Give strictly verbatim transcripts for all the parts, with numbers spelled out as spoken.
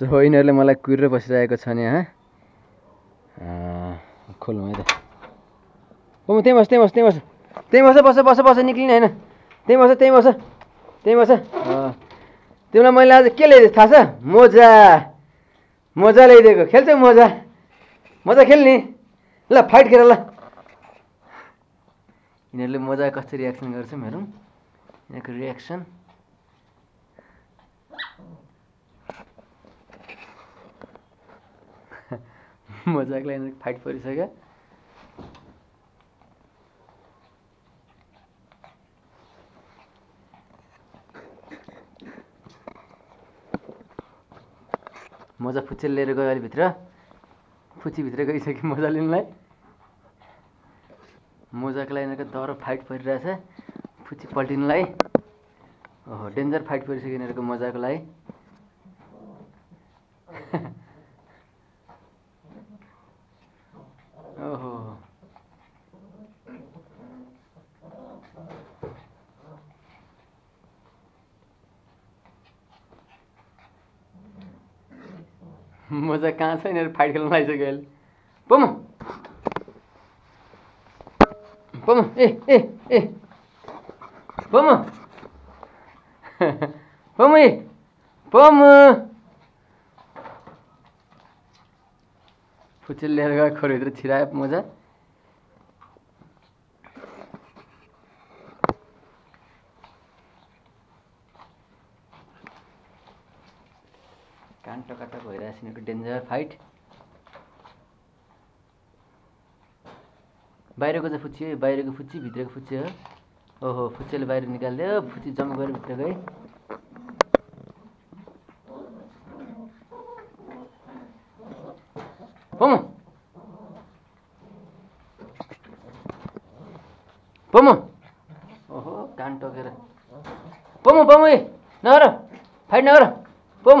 So यिनीहरूले मलाई कुरेर बसिरहेको छ नि हैन खोल्नु है त हो म त्यही बस त्यही बस त्यही बस त्यही बस बस बस बस निक्लिने हैन त्यही बस त्यही बस त्यही बस तिमीलाई मैले आज के ल्याइदिए थाहा छ मोजा मोजा ल्याइदिएको खेल्छौ मोजा मोजा खेल्ने ल फाइट खेल ल यिनीहरूले मोजा कस्तो रियाक्सन गर्छ हेरौँ यिनीहरूको रियाक्सन मजाक लाइन फाइट परिसक्यो मजा फुच्चे लिएर गयो अलि भित्र फुच्ची भित्र गइसक्यो मजा लिनलाई मजाक लाइनको डर फाइट परिरहेछ फुच्ची पल्टिनलाई ओहो डेन्जर फाइट परिसक्यो यिनीहरूको मजाको लागि मजा कहाँ छ यिनीहरू फाइट खेल्न लागिसक्यो पम पम ए ए ए पम पम ए पम फुच्चे लिएर गएर खोरभित्र छिरायो मजा टकाटक भइरहेछ यिनीहरूको डेन्जर फाइट बाहिरको चाहिँ फुच्ची है बाहिरको फुच्ची भित्रको फुच्ची हो ओहो फुच्चेले बाहिर निकालिदियो फुच्ची जम्प गरेर भित्र गए पम पम ओहो कान टोकेर पम पम ए नगर फाइट नगर पम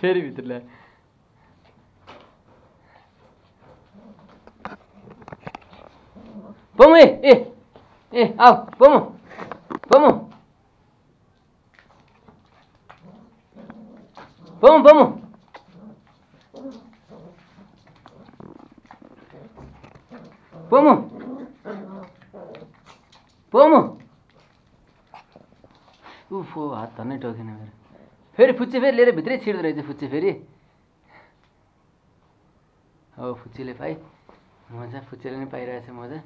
फेरि भित्र ल्याए पम ए ए ए आऊ पम पम पम पम पम पम उफो हात नै टोकेन मेरो फेरि फुच्ची फेरि लिएर भित्रै छिर्दो रहेछ फुच्ची फेरि हो फुच्चीले पाइ मजा फुच्चीले नै पाइरहेछ मजा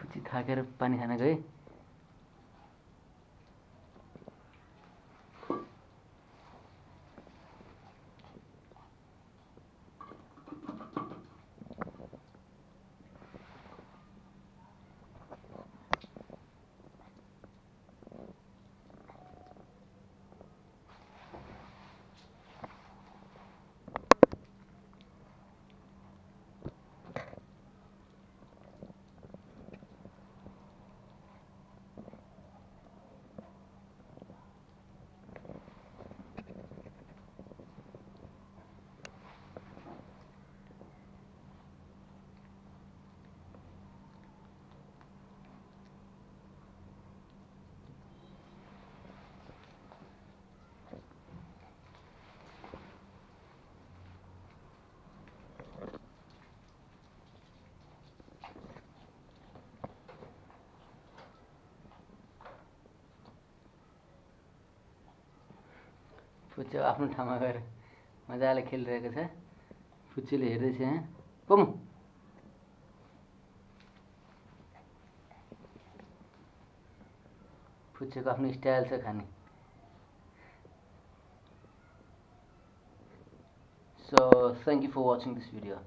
फुच्ची थाकेर पानी खान गए फुच्चे आफ्नो ठाउँमा गएर मजाले खेलिरहेको छ फुच्चीले हेर्दै छ पम फुच्चेको आफ्नो स्टाइल छ खाने So thank you for watching this video.